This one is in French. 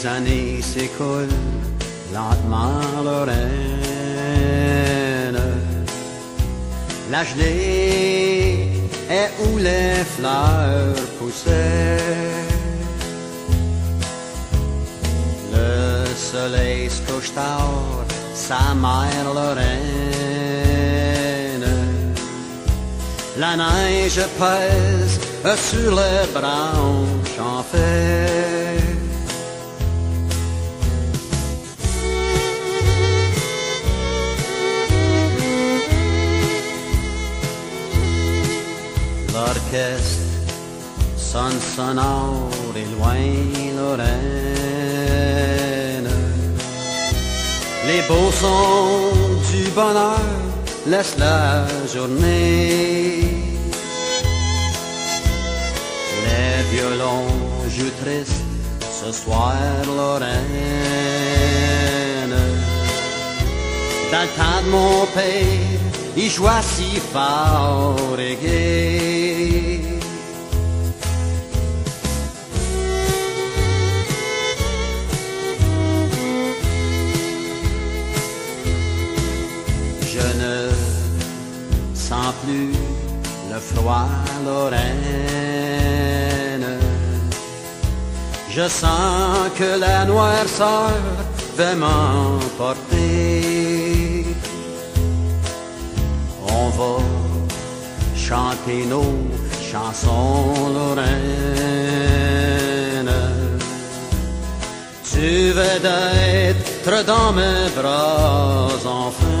les années s'écoulent lentement, Lorraine. La gelée est où les fleurs poussaient. Le soleil se couche tard, sa mère Lorraine. La neige pèse sur les branches en fait. L'orchestre sonne sonore et loin Lorraine. Les beaux sons du bonheur laissent la journée. Les violons jouent tristes ce soir Lorraine. Dans le temps de mon père, il joua si fort et gai. Je ne sens plus le froid Lorraine. Je sens que la noirceur va m'emporter. On va chanter nos chansons Lorraine. Tu vas être dans mes bras enfin.